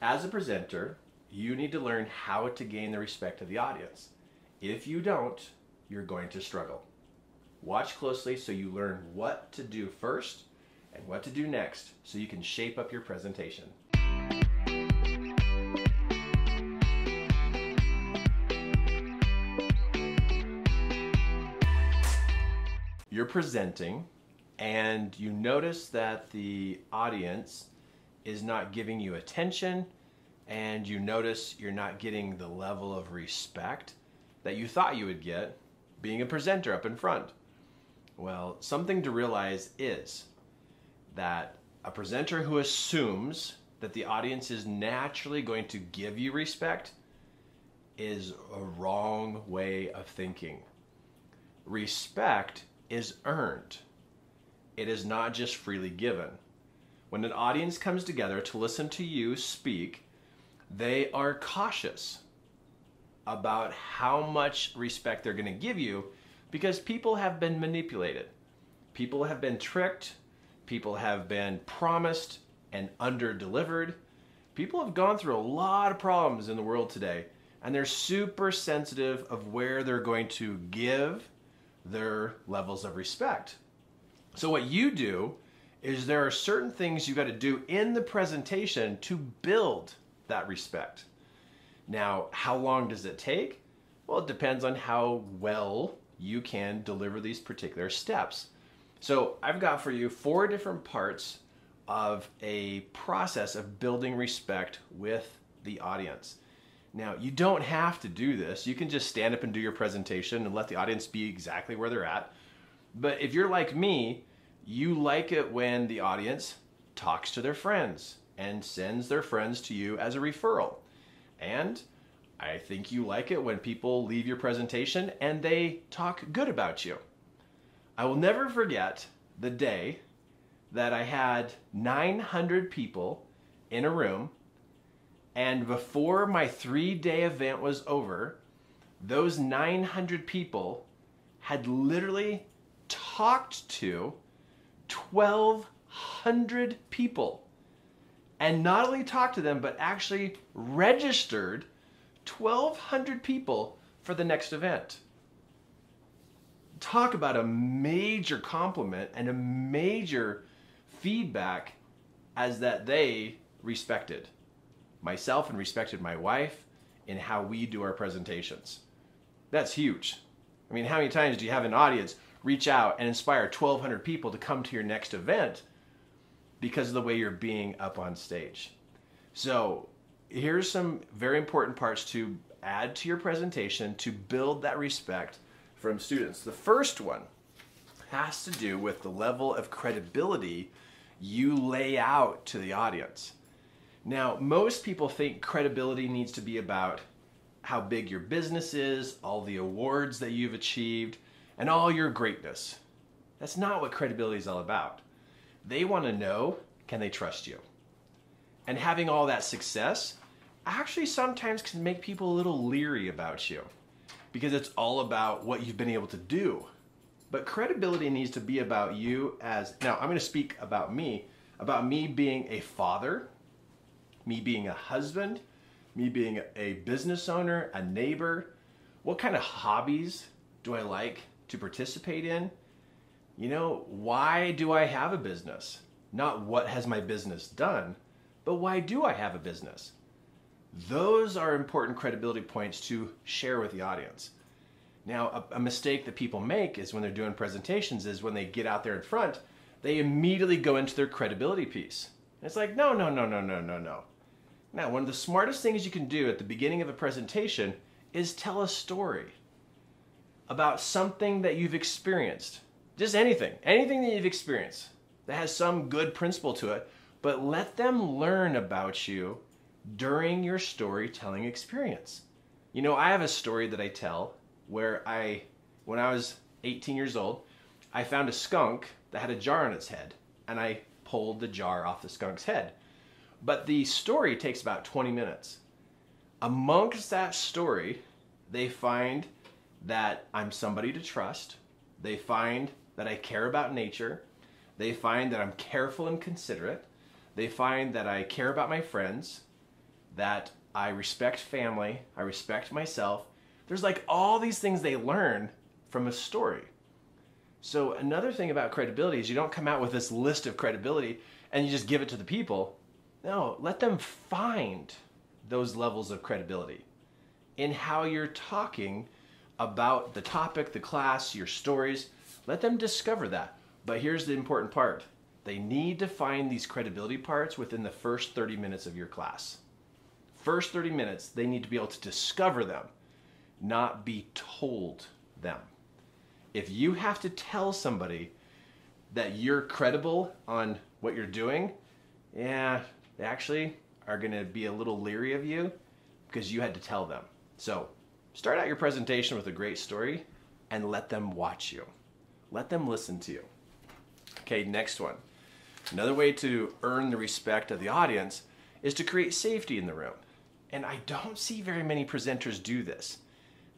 as a presenter, you need to learn how to gain the respect of the audience. If you don't, you're going to struggle. Watch closely so you learn what to do first and what to do next so you can shape up your presentation. You're presenting and you notice that the audience is not giving you attention, and you notice you're not getting the level of respect that you thought you would get being a presenter up in front. Well, something to realize is that a presenter who assumes that the audience is naturally going to give you respect is a wrong way of thinking. Respect is earned. It is not just freely given. When an audience comes together to listen to you speak, they are cautious about how much respect they're going to give you because people have been manipulated. People have been tricked. People have been promised and under-delivered. People have gone through a lot of problems in the world today, and they're super sensitive of where they're going to give their levels of respect. So what you do is there are certain things you got to do in the presentation to build that respect. Now, how long does it take? Well, it depends on how well you can deliver these particular steps. So I've got for you 4 different parts of a process of building respect with the audience. Now, you don't have to do this. You can just stand up and do your presentation and let the audience be exactly where they're at. But if you're like me, you like it when the audience talks to their friends and sends their friends to you as a referral. And I think you like it when people leave your presentation and they talk good about you. I will never forget the day that I had 900 people in a room, and before my 3-day event was over, those 900 people had literally talked to 1,200 people. And not only talked to them, but actually registered 1,200 people for the next event. Talk about a major compliment and a major feedback as that they respected myself and respected my wife in how we do our presentations. That's huge. I mean, how many times do you have an audience reach out and inspire 1,200 people to come to your next event because of the way you're being up on stage? So here's some very important parts to add to your presentation to build that respect from students. The first one has to do with the level of credibility you lay out to the audience. Now, most people think credibility needs to be about how big your business is, all the awards that you've achieved, and all your greatness. That's not what credibility is all about. They want to know, can they trust you? And having all that success actually sometimes can make people a little leery about you because it's all about what you've been able to do. But credibility needs to be about you as, now I'm going to speak about me being a father, me being a husband, me being a business owner, a neighbor. What kind of hobbies do I like to participate in? You know, why do I have a business? Not what has my business done, but why do I have a business? Those are important credibility points to share with the audience. Now, a mistake that people make is when they're doing presentations is when they get out there in front, they immediately go into their credibility piece. And it's like, no. Now, one of the smartest things you can do at the beginning of a presentation is tell a story about something that you've experienced. Just anything that you've experienced that has some good principle to it, but let them learn about you during your storytelling experience. You know, I have a story that I tell where when I was 18 years old, I found a skunk that had a jar on its head, and I pulled the jar off the skunk's head. But the story takes about 20 minutes. Amongst that story, they find that I'm somebody to trust. They find that I care about nature. They find that I'm careful and considerate. They find that I care about my friends. that I respect family, I respect myself. There's like all these things they learn from a story. So another thing about credibility is you don't come out with this list of credibility and you just give it to the people. No, let them find those levels of credibility in how you're talking about the topic, the class, your stories. Let them discover that. But here's the important part. They need to find these credibility parts within the first 30 minutes of your class. First 30 minutes, they need to be able to discover them, not be told them. If you have to tell somebody that you're credible on what you're doing, yeah, they actually are gonna be a little leery of you because you had to tell them. So start out your presentation with a great story and let them watch you. Let them listen to you. Okay, next one. Another way to earn the respect of the audience is to create safety in the room. And I don't see very many presenters do this.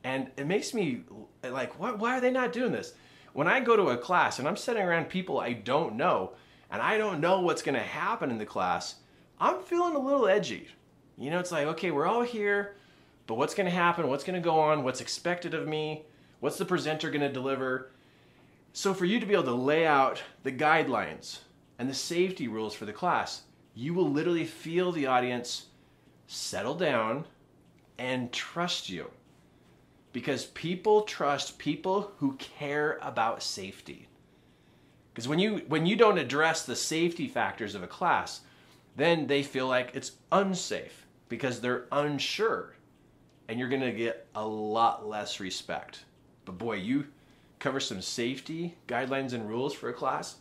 And it makes me like, why are they not doing this? When I go to a class and I'm sitting around people I don't know, and I don't know what's gonna happen in the class, I'm feeling a little edgy. You know, it's like, okay, we're all here, but what's gonna happen? What's gonna go on? What's expected of me? What's the presenter gonna deliver? So for you to be able to lay out the guidelines and the safety rules for the class, you will literally feel the audience settle down and trust you. Because people trust people who care about safety. Because when you don't address the safety factors of a class, then they feel like it's unsafe because they're unsure. And you're gonna get a lot less respect. But boy, you cover some safety guidelines and rules for a class,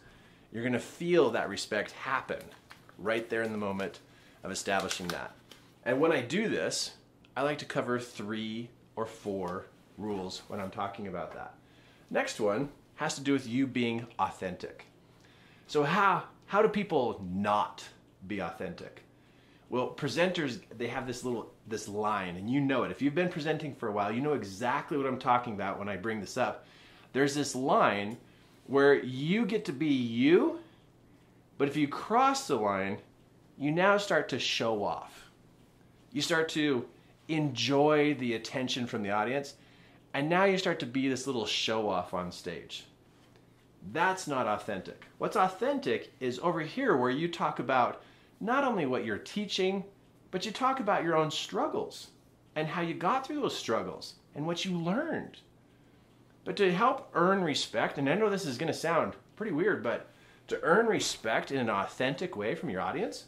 you're gonna feel that respect happen right there in the moment of establishing that. And when I do this, I like to cover 3 or 4 rules when I'm talking about that. Next one has to do with you being authentic. So how do people not be authentic? Well, presenters, they have this line, and you know it. If you've been presenting for a while, you know exactly what I'm talking about when I bring this up. There's this line where you get to be you, but if you cross the line, you now start to show off. You start to enjoy the attention from the audience, and now you start to be this little show-off on stage. That's not authentic. What's authentic is over here where you talk about not only what you're teaching, but you talk about your own struggles and how you got through those struggles and what you learned. But to help earn respect, and I know this is going to sound pretty weird, but to earn respect in an authentic way from your audience,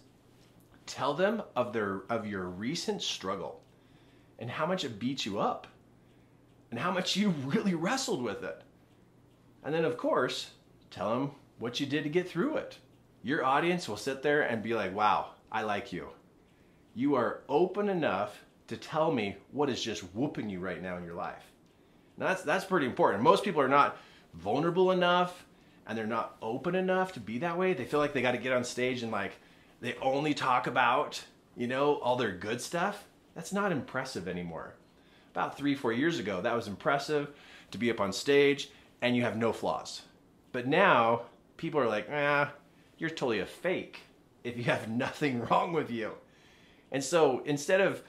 tell them of your recent struggle. And how much it beat you up, and how much you really wrestled with it. And then of course, tell them what you did to get through it. Your audience will sit there and be like, wow, I like you. You are open enough to tell me what is just whooping you right now in your life. Now that's pretty important. Most people are not vulnerable enough, and they're not open enough to be that way. They feel like they gotta get on stage and like, they only talk about, you know, all their good stuff. That's not impressive anymore. About 3 or 4 years ago, that was impressive to be up on stage and you have no flaws. But now people are like, you're totally a fake if you have nothing wrong with you. And so instead of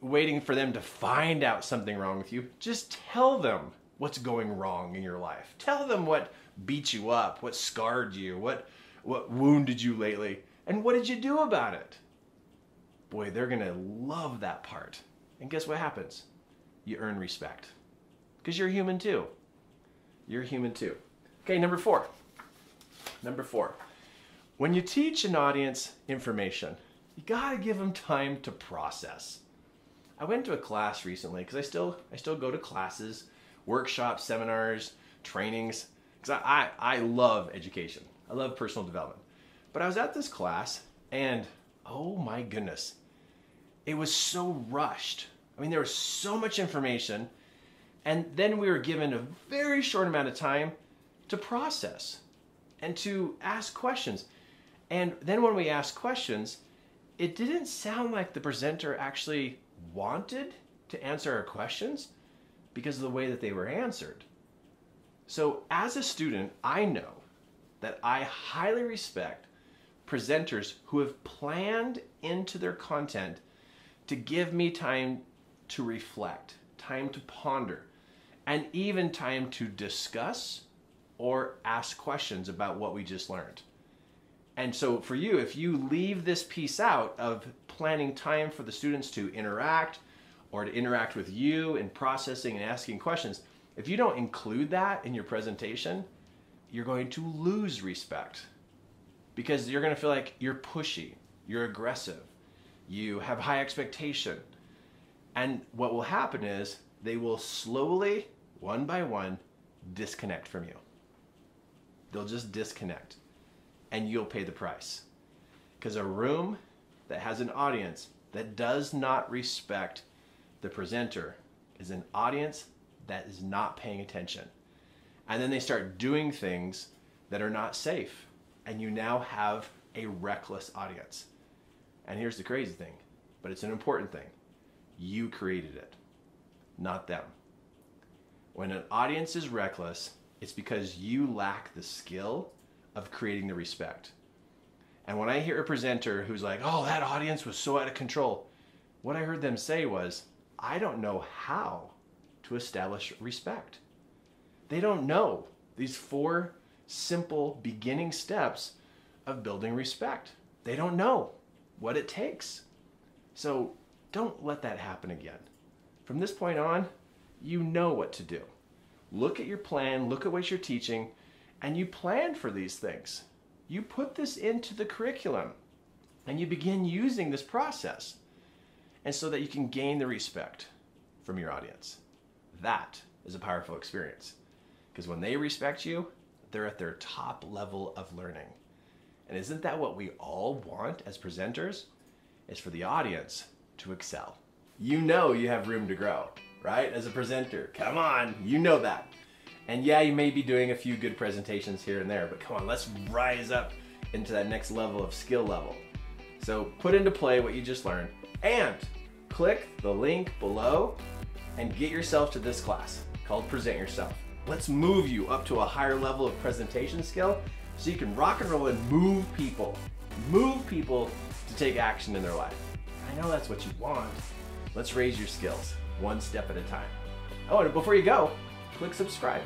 waiting for them to find out something wrong with you, just tell them what's going wrong in your life. Tell them what beat you up, what scarred you, what wounded you lately, and what did you do about it? Boy, they're gonna love that part. And guess what happens? You earn respect. Because you're human too. You're human too. Okay, number 4. Number 4. When you teach an audience information, you gotta give them time to process. I went to a class recently, because I still go to classes, workshops, seminars, trainings, because I love education. I love personal development. But I was at this class, and oh my goodness, it was so rushed. I mean, there was so much information, and then we were given a very short amount of time to process and to ask questions. And then when we asked questions, it didn't sound like the presenter actually wanted to answer our questions because of the way that they were answered. So as a student, I know that I highly respect presenters who have planned into their content to give me time to reflect, time to ponder, and even time to discuss or ask questions about what we just learned. And so for you, if you leave this piece out of planning time for the students to interact or to interact with you and processing and asking questions, if you don't include that in your presentation, you're going to lose respect, because you're going to feel like you're pushy, you're aggressive, you have high expectation. And what will happen is they will slowly, one by one, disconnect from you. They'll just disconnect, and you'll pay the price. Because a room that has an audience that does not respect the presenter is an audience that is not paying attention. And then they start doing things that are not safe, and you now have a reckless audience. And here's the crazy thing, but it's an important thing. You created it, not them. When an audience is reckless, it's because you lack the skill of creating the respect. And when I hear a presenter who's like, oh, that audience was so out of control, what I heard them say was, I don't know how to establish respect. They don't know these 4 simple beginning steps of building respect. They don't know what it takes. So don't let that happen again. From this point on, you know what to do. Look at your plan, look at what you're teaching, and you plan for these things. You put this into the curriculum, and you begin using this process, and so that you can gain the respect from your audience. That is a powerful experience, because when they respect you, they're at their top level of learning. And isn't that what we all want as presenters? Is for the audience to excel. You know you have room to grow, right? As a presenter, come on, you know that. And yeah, you may be doing a few good presentations here and there, but come on, let's rise up into that next level of skill level. So put into play what you just learned, and click the link below and get yourself to this class called Present Yourself. Let's move you up to a higher level of presentation skill so you can rock and roll and move people to take action in their life. I know that's what you want. Let's raise your skills one step at a time. Oh, and before you go, click subscribe.